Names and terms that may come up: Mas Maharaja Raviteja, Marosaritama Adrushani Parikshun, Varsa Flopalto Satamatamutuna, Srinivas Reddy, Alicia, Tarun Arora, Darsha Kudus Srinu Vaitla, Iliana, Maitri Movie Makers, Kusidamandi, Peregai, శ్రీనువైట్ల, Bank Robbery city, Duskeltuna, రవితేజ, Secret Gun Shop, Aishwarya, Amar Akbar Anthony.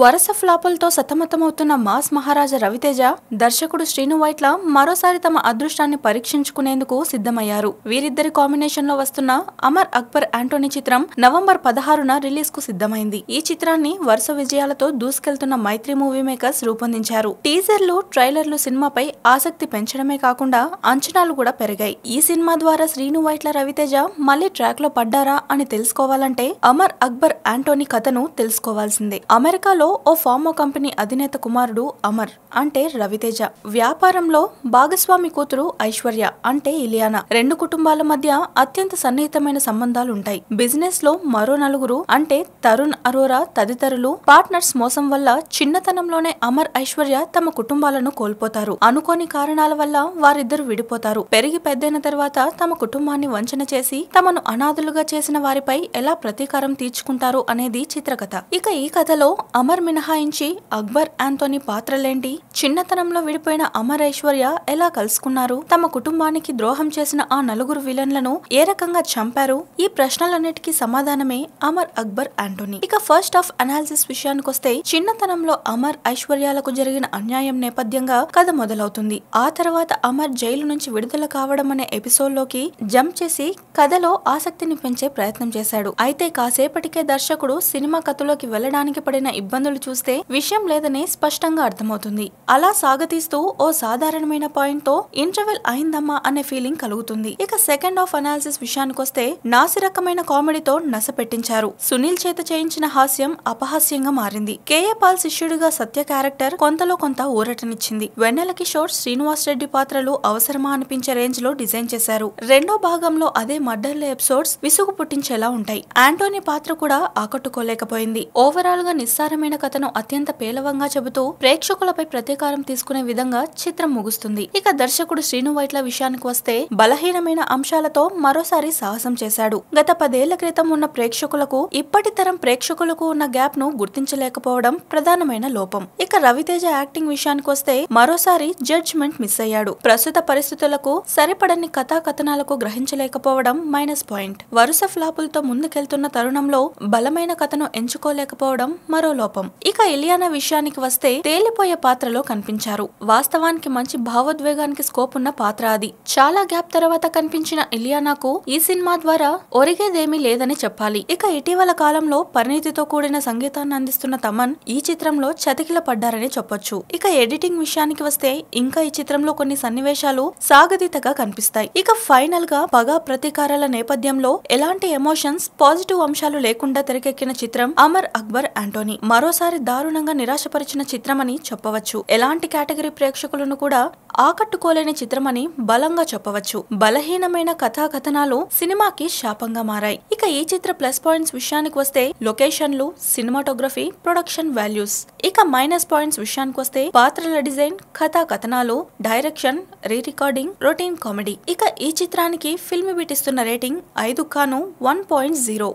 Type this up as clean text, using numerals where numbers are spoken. Varsa Flopalto Satamatamutuna Mas Maharaja Raviteja, Darsha Kudus Srinu Vaitla, Marosaritama Adrushani Parikshun Kusidamayaru. Viridari combination of Vastuna, Amar Akbar Anthony Chitram, November Padaharuna release Kusidamandi. E Chitrani, Varsa Vijayalato, Duskeltuna Maitri Movie Makers Rupandincharu. Teaser lo, trailer lo cinema pai, Asakti Penchadame Kakunda, Anchanalu Kuda Peregai. E cinema dwara Srinu Vaitla Raviteja, Mali track lo Paddara ani Telskovalante, Amar Akbar Anthony Katanu, Telskovalsinde. America O former company Adineta Kumarudu Amar Ante Raviteja Vyaparamlo Bagaswami Kuturu Aishwarya Ante Iliana Rendu Kutumbala Madhya Atyanta Sannitamaina Sambandhaluntai Business Lo Maro Naluguru Ante Tarun Arora Taditarulu Partners Mosam Valla Chinnatanamlone Amar Aishwarya Tama Kutumbalanu Kolpotaru Anukoni Karanala Valla Variddaru Vidipotaru Perigi Peddaina Tarvata Tama Kutumbanni Vanchana Chesi Tamanu Anadhuluga Chesina Varipai Ela Pratikaram Teerchukuntaru Anedi Chitrakatha Ika Ee Kathalo Amar Minahainchi, Akbar Anthony Patralendi, Chinnatanamlo Vidipoyina Amar Aishwarya, Ela Kalusukunnaru, Tama Kutumbaniki Droham Chesina Aa Naluguru Villainlanu, Ee Rakanga Champaru, Ee Prashnalannitiki Samaadhaname, Amar Akbar Anthony. Ika first of analysis Vishayanikoste, Chinnatanamlo Amar Aishwaryalaku Jarigina Anyayam Nepadyanga, Katha Modalautundi. Aa Tarvata Amar Jailu Nunchi Vidudala Kavadam ane episode Loki, Jump Chesi, Kathalo Aasaktini Penche Prayatnam Chesadu. Aithe Kasepatike Darshakudu, Cinema Kathaloki Velladaniki Padina Ibbandulu Tuesday, Visham Ledane Spashtanga Arthamotundi. Ala Sagatistu, O Sadharanamaina Point to Interval Aindama and a feeling Kalutundi. Eka second of analysis Vishanikoste, Nasirakamaina comedy to Nasapetincharu. Sunil Cheta change in a Hasyam, Apahasyanga Marindi. K. Pals Ishuduga Satya character, Kontalo Konta Uratanichindi. Venelaki short Srinivas Reddy Patralu, Avasarama and Pinch Range Lo design Chesaru. Rendo Bagamlo Ade Madale episodes, Visuku Putinchella untai. Anthony Patra Kuda, Akotukolekapoindi. Overall Nisarame. కథను అత్యంత పేలవంగా చెబుతూ ప్రేక్షకులపై ప్రతీకారం తీసుకునే విధంగా చిత్రం ముగుస్తుంది. ఇక దర్శకుడు శ్రీను వైట్ల విషయానికి వస్తే బలహీనమైన అంశాలతో మరోసారి సాహసం చేశాడు. గత 10 ఏళ్ల క్రితం ఉన్న ప్రేక్షకులకు ఇప్పటితరం ప్రేక్షకులకు ఉన్న గ్యాప్ ను గుర్తించలేకపోవడం ప్రధానమైన లోపం. ఇక రవితేజ యాక్టింగ్ విషయానికి వస్తే మరోసారి జడ్జ్‌మెంట్ మిస్ అయ్యాడు. ప్రస్తుత పరిస్థితులకు సరిపడని కథా కథనాలకు గ్రహించలేకపోవడం మైనస్ పాయింట్. వరుస ఫ్లాపులతో ముందుకెళ్తున్న తరుణంలో బలమైన కథను ఎంచుకోలేకపోవడం మరో లోపం. Ika Iliana Vishaniki vaste, Telipoya Patralo Kanpincharu. Vastavaniki Manchi Bhavadveganiki scope unna Patra Adi. Chala gap Taravata Kanpinchina Ilianaku, Ee cinema dwara, Origedemi Ledani Cheppali. Ika Itivala Kalamlo, Parinitito Kudina Sangeetanni Andistunna Taman, Ee Chitramlo, Chatikila Paddarani Cheppochu. Ika editing Vishaniki vaste, Inka Ee Chitramlo Konni Sanniveshalu, Sagaditaga Kanipistayi. Ika final ga Paga Pratikarala Nepadyamlo, Elanti emotions, positive Amshalu Lekunda Terekekkina Chitram, Amar Akbar Anthony. మరోసారి దారుణంగా నిరాశపరిచిన చిత్రమని చెప్పవచ్చు. ఎలాంటి category ప్రేక్షకులను కూడా ఆకట్టుకోలేని చిత్రమని బలంగా చెప్పవచ్చు. బలహీనమైన కథా కథనాలు సినిమాకి శాపంగా మారాయి. ఇక ఈ చిత్ర ప్లస్ పాయింట్స్ విషయానికి వస్తే లొకేషన్లు, సినిమాటోగ్రఫీ, ప్రొడక్షన్ వాల్యూస్. ఇక మైనస్ పాయింట్స్ విషయానికి వస్తే పాత్రల డిజైన్, కథా కథనాలు, direction, re recording, routine comedy. ఇక ఈ చిత్రానికి ఫిల్మ్ బిట్ ఇస్తున్న రేటింగ్ 5 కాను 1.0.